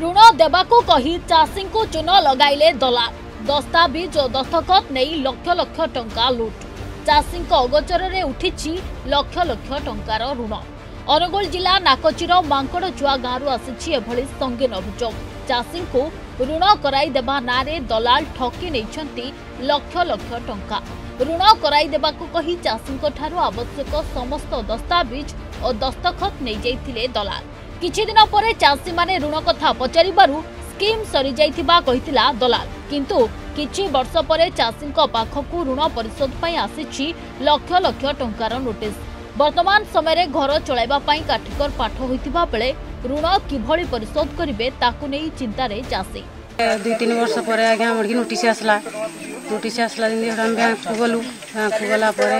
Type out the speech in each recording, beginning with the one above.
ऋण देवाकू कही चाषी को चून लगाइले दलाल, दस्ताविज और दस्तखत नहीं लक्ष लक्ष टंका लुट। चाषी अगोचर में उठी लक्ष लक्ष टंकार ऋण। अनुगुल जिला नाकचीर मांकड़ चुआ गांव आसी संगीन अभियोग। चाषी को ऋण कराईदेवा नारे दलाल ठकी नहीं लक्ष लक्ष टंका। ऋण कराईदेवाकू कही चाषी आवश्यक समस्त दस्ताविज और दस्तखत नहीं जाइथिले दलाल। किछि दिन परे चाषी माने ऋण कथा पचारिबारु स्कीम सरी जाइथिबा कहितला दलाल, किंतु किछि वर्ष परे चाषी पाखकू ऋण परिशोध पई आसीछि लक्ष लक्ष टंकार नोटिस। वर्तमान समय घर चलाइबा पई काठिकर पाठ होइथिबा बेले ऋण किभली परिशोध करिवे ताकू नै चिंता रे चाषी। 2-3 वर्ष परे आज्ञा हमर नोटिस आसला। नोटिस आसला दिन हम बैंक गलु। बैंक गला परे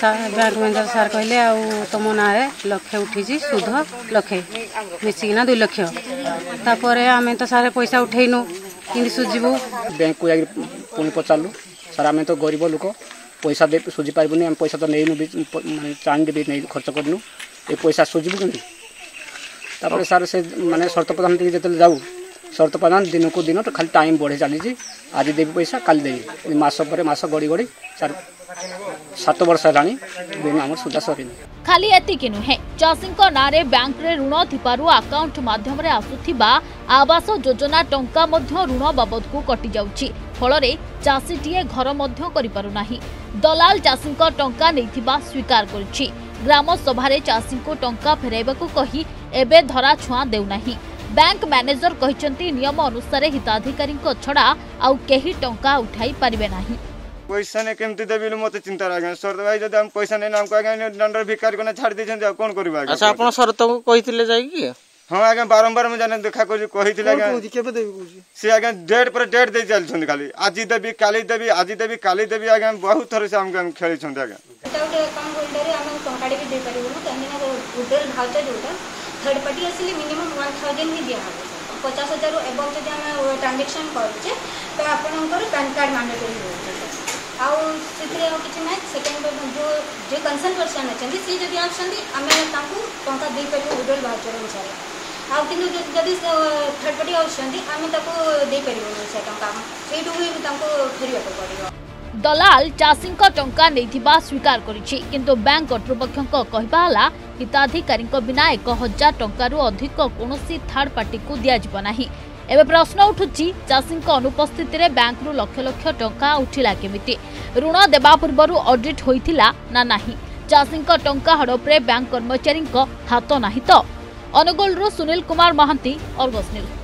बैंक मैनेजर सर कहले आ तुम ना लक्ष उठी सुध लक्षे मिसिकना 2 लाख। तापर आम तो सारे पैसा उठेनु कि सुझबू बैंक को पुणी पचारू सार आम तो गरीब लोक पैसा दे सुझी पारूनी आम पैसा तो नहींनु मैं चांदी भी नहीं खर्च करूँ ये पैसा सुझबू कमी। तापर सार से मैंने शरत प्रधान जो जाऊ शरत प्रधान दिन को दिन खाली टाइम बढ़े चली आज देवी पैसा काली देवी मास पर मास गड़ी गड़ी सार 7 वर्ष है सुधा सर। खाली एति नुहे चाषी नारे बैंक ऋण थीपारू अकाउंट माध्यम आसुथिबा आवास योजना टंका ऋण बाबद को कटि जाउछि। फलरे चाषीटीए घर मध्य करि पारु नाही। दलाल चाषी टंका नैथिबा स्वीकार करछि। ग्राम सभारे चाषी को टंका फेराइबाकू कहि एबे धरा छुआ देउ नाही। बैंक मैनेजर कहते नियम अनुसार हिताधिकारी छड़ा आउ केही टंका उठाई पारे ना। पैसा नहीं कमी देवी मत चिंता आज शरत भाई जब पैसा नहीं दंड भिकार छाड़ दे कौन कर शरत को कही हाँ आज बारंबार मुझे देखा सी आज डेट पर डेट दे चलते खाली आज देवी काली देवी आज देवी काली देवी आज बहुत थर से खेली थर्ड पार्टी आसिले मिनिमम 1000 ही दिया हो 50000 एवं जदि हम ट्रांजैक्शन करछे तो आपनकर पैन कार्ड मैंडेटरी होछे आउ सिथरे हो किछ नै। सेकंड जो जे कंसर्न पर्सन अछि से जदि आछछि हमें ताकू टंका दे परबो उडल भाजर अनुसार आउ किनु जदि थर्ड पार्टी आछछि हमें ताकू दे परबो से टंका सेटु भी ताकू फेरियो पड़ियो। दलाल चाषी टंका नैथिबा स्वीकार करिछि, किंतु बैंक कर्तृपक्षक कहबाला हिताधिकारी बिना 1000 टंकारु अधिक कोनोसी थर्ड पार्टी को दिया जिवो नाही। एबे प्रश्न उठुछि चाषी अनुपस्थित रे बैंक रु लक्ष लक्ष टंका उठिला केमिति? ऋण देबा पूर्वरु ऑडिट होइथिला ना नाही? चाषी टंका हड़परे बैंक कर्मचारी हाथ नाही तो? अनुगुल रु सुनील कुमार महांती, अर्गस न्यूज।